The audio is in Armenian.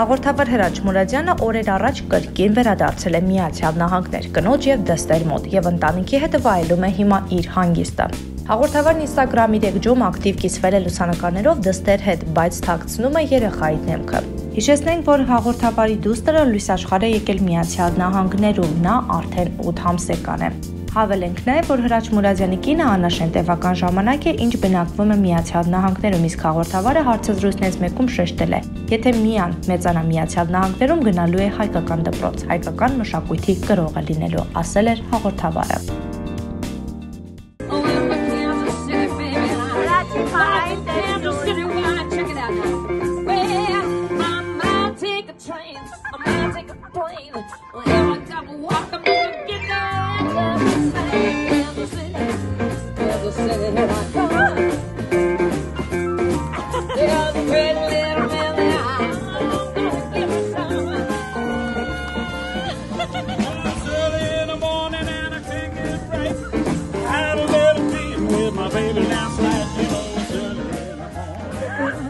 Հաղորդաբար Հրաչ Մուրադյանը օրեր առաջ կրկին վերադարձել է Միացյալ Նահանգներ կնոջ և դստեր մոտ և ընտանիքի հետ վայելում է հիմա իր հանգիստը։ Հաղորդավարն Instagram-ի էջում ակտիվ կիսվել է լուսանկարներով դստեր հետ, բայց թաքցնում է երեխայի դեմքը։ Հիշեցնենք, որ հաղորդավարի դուստրը լույսաշխարհ է եկել Միացյալ Նահանգներում, նա արդեն 8 ամսեկան է։ Հավելենք նաև, որ Հրաչ Մուրադյանի կինը աննշան տևական ժամանակ է, ինչ բնակվում է Միացյալ Նահանգներում, իսկ հաղորդավարը հարցազրույցներից մեկում շեշտել է, եթե միան մեծանա Միացյալ Նահանգներում գնալու է հայկական դպրոց, հայկական մշակույթի կրող է լինելու, ասել էր հաղորդավարը։ Baby, last night, you know,